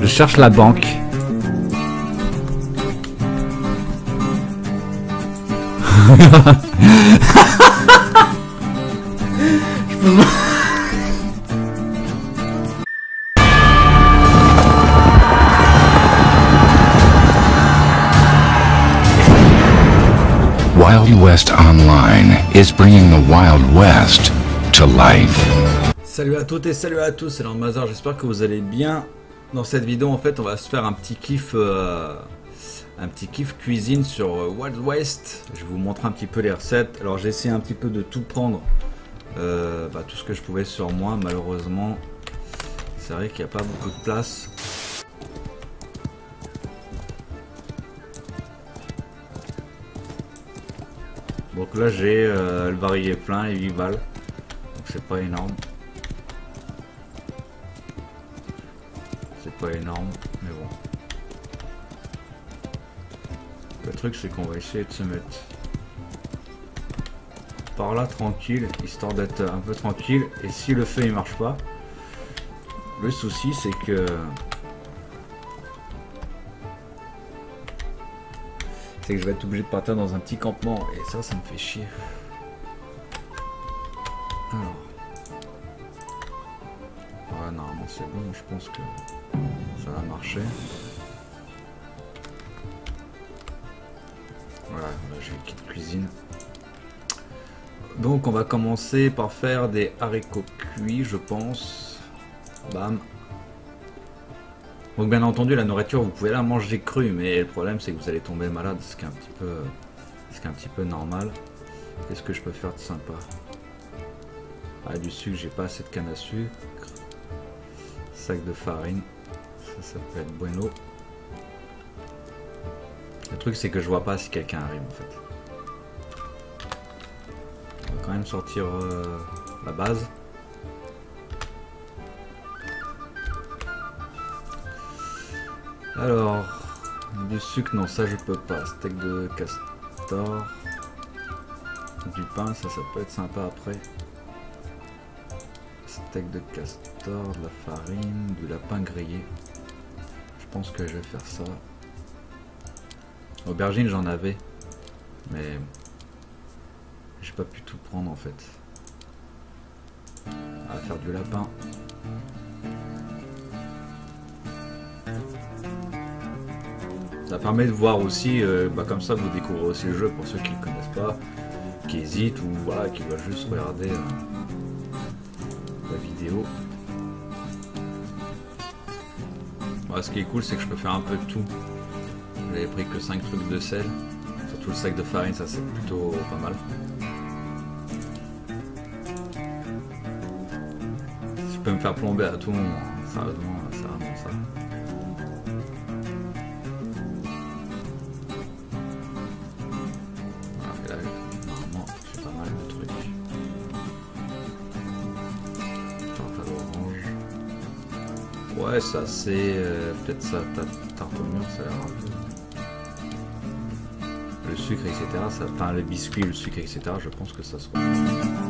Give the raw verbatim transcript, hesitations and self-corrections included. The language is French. Je cherche la banque. Je peux... Wild West Online is bringing the Wild West to life. Salut à toutes et salut à tous, c'est Lord Mazard, j'espère que vous allez bien. Dans cette vidéo, en fait, on va se faire un petit kiff, euh, un petit kiff cuisine sur euh, Wild West. Je vais vous montrer un petit peu les recettes. Alors, j'ai essayé un petit peu de tout prendre, euh, bah, tout ce que je pouvais sur moi. Malheureusement, c'est vrai qu'il n'y a pas beaucoup de place. Donc là, j'ai euh, le barillet plein et huit balles. Donc c'est pas énorme. Pas énorme, mais bon. Le truc, c'est qu'on va essayer de se mettre par là tranquille, histoire d'être un peu tranquille. Et si le feu il marche pas, le souci c'est que c'est que je vais être obligé de partir dans un petit campement et ça, ça me fait chier. Alors, ouais, normalement c'est bon, je pense que ça va marcher. Voilà, là j'ai une petite cuisine. Donc on va commencer par faire des haricots cuits, je pense. Bam. Donc bien entendu, la nourriture, vous pouvez la manger crue, mais le problème c'est que vous allez tomber malade, ce qui est un petit peu, ce qui est un petit peu normal. Qu'est-ce que je peux faire de sympa? Ah, du sucre, j'ai pas assez de canne à sucre. Sac de farine, ça, ça peut être bueno. Le truc c'est que je vois pas si quelqu'un arrive en fait. On va quand même sortir euh, la base. Alors, du sucre, non, ça je peux pas. Steak de castor, du pain, ça, ça peut être sympa après. Steak de castor, de la farine, du lapin grillé. Je pense que je vais faire ça. Aubergine, j'en avais, mais j'ai pas pu tout prendre en fait. On va faire du lapin. Ça permet de voir aussi, euh, bah comme ça vous découvrez aussi le jeu pour ceux qui ne connaissent pas, qui hésitent ou voilà, qui veulent juste regarder. Euh, vidéo. Bah, ce qui est cool, c'est que je peux faire un peu de tout. J'avais pris que cinq trucs de sel, surtout le sac de farine, ça c'est plutôt pas mal. Je peux me faire plomber à tout moment, sérieusement, c'est vraiment ça. Ouais, ça c'est euh, peut-être ça, tarte au mur, ça a l'air un peu. Le sucre, et cetera. Ça, enfin, le biscuit, le sucre, et cetera. Je pense que ça sera.